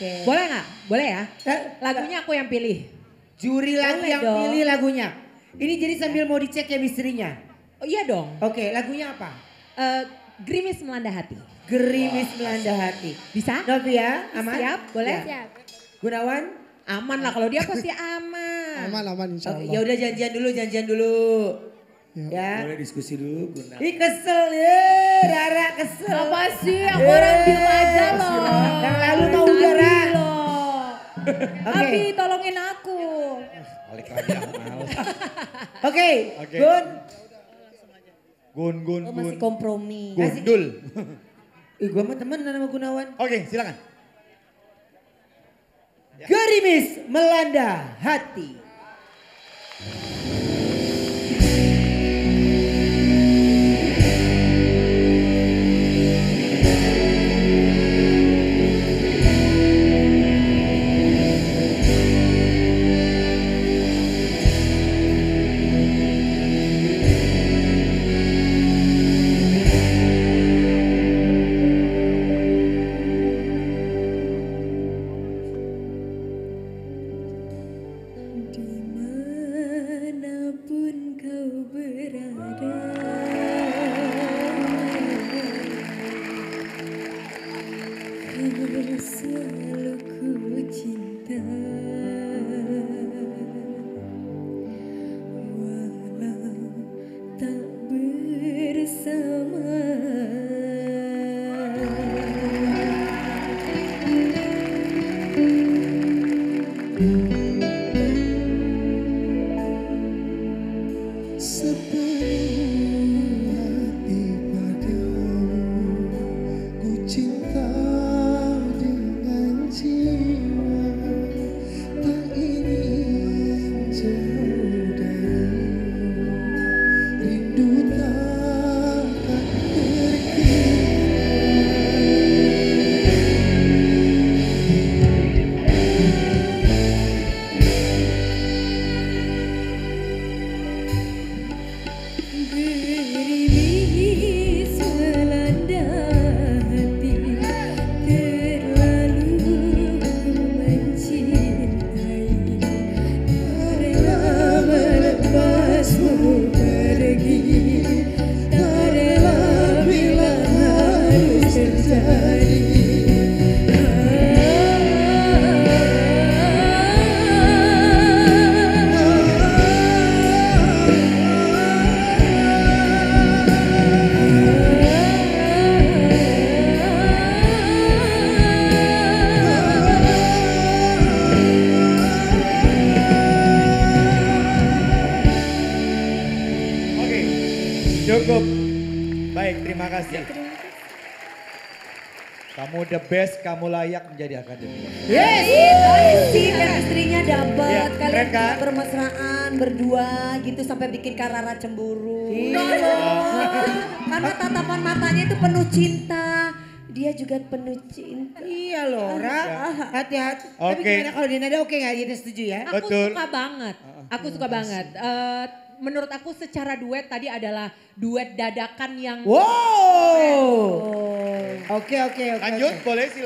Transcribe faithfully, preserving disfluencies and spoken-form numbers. Okay. Boleh nggak? Boleh ya? Lagunya aku yang pilih. Juri lagu yang dong. Pilih lagunya. Ini jadi sambil mau dicek ya misterinya. Oh iya dong. Oke, okay, lagunya apa? Uh, Gerimis Melanda Hati. Gerimis wow. Melanda Hati. Bisa? Novia, aman? Siap, boleh? Siap. Gunawan? Aman lah, kalau dia pasti aman. Aman, aman insya Allah. Okay, ya udah janjian dulu, janjian dulu. Ya. Boleh diskusi dulu Guna. Ih kesel ya, Rara kesel. Apa sih, aku yeah. orang diem aja loh. Yang lalu tau udah Rara. Oke. Abi tolongin aku. Balik lagi aku mau. Oke, Gun. Gun, Gun, Gun. Masih kompromi. Gundul. Ih gue mah temen sama Gunawan. Oke okay, silakan. Ya. Gerimis Melanda Hati. Cukup, baik terima kasih. Kamu the best, kamu layak menjadi akademi. Yes, sih chemistry-nya dapat, kalian kan? Bermesraan berdua gitu sampai bikin Kak Rara cemburu. Iya. Karena tatapan matanya itu penuh cinta, dia juga penuh cinta. Iya loh, Ra. Hati-hati. Tapi gimana kalau Dina ada oke nggak? Dina setuju ya? Aku suka banget. Aku suka banget. Menurut aku secara duet tadi adalah duet dadakan yang... Wow! Oke, oke, oke. Lanjut, boleh silakan.